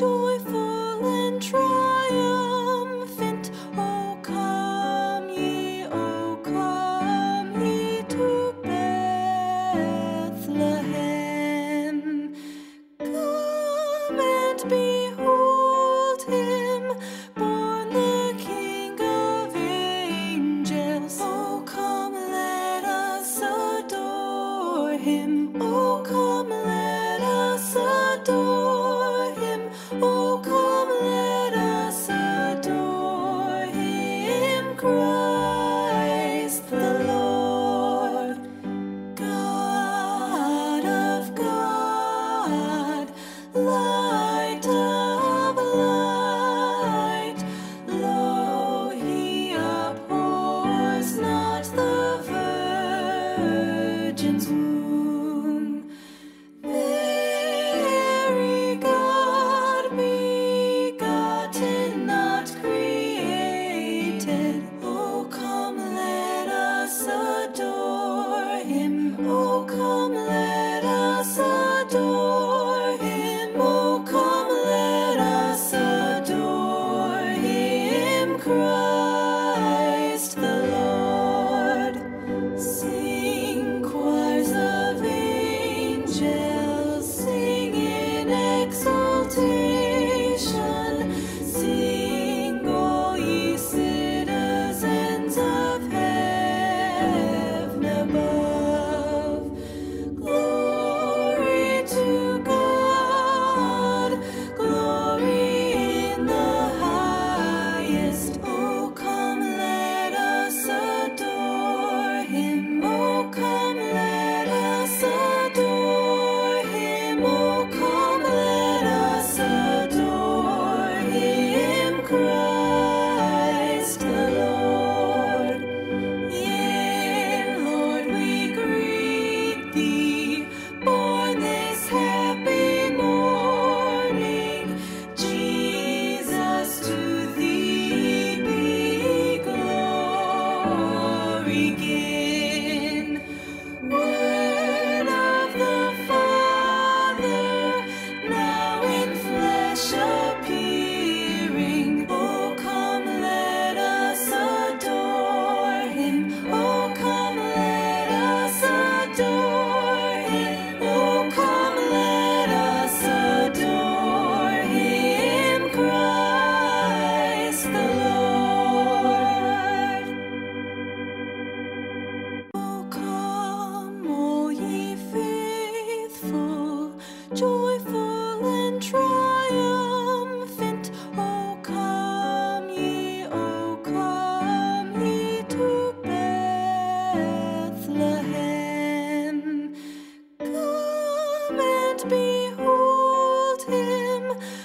joyful and triumphant. O come ye to Bethlehem. Come and behold him, born the King of angels. O come, let us adore him. O come, let us adore him. Joyful and triumphant, O come ye to Bethlehem. Come and behold him,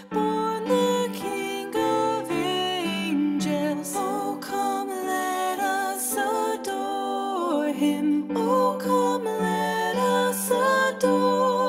born the King of angels. O come, let us adore him. O come, let us adore him.